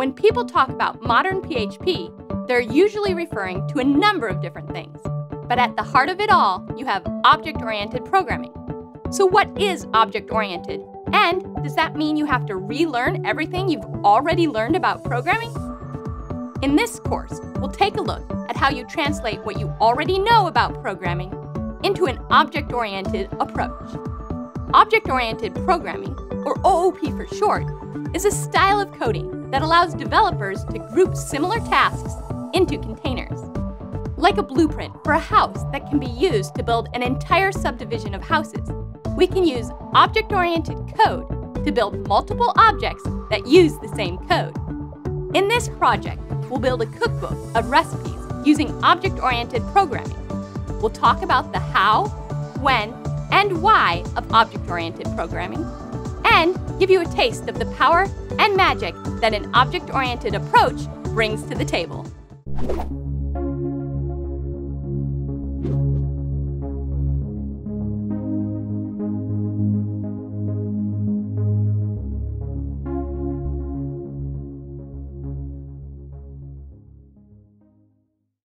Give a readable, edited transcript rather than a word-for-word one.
When people talk about modern PHP, they're usually referring to a number of different things. But at the heart of it all, you have object-oriented programming. So what is object-oriented? And does that mean you have to relearn everything you've already learned about programming? In this course, we'll take a look at how you translate what you already know about programming into an object-oriented approach. Object-oriented programming, or OOP for short, is a style of coding that allows developers to group similar tasks into containers. Like a blueprint for a house that can be used to build an entire subdivision of houses, we can use object-oriented code to build multiple objects that use the same code. In this project, we'll build a cookbook of recipes using object-oriented programming. We'll talk about the how, when, and why of object-oriented programming, and give you a taste of the power and magic that an object-oriented approach brings to the table.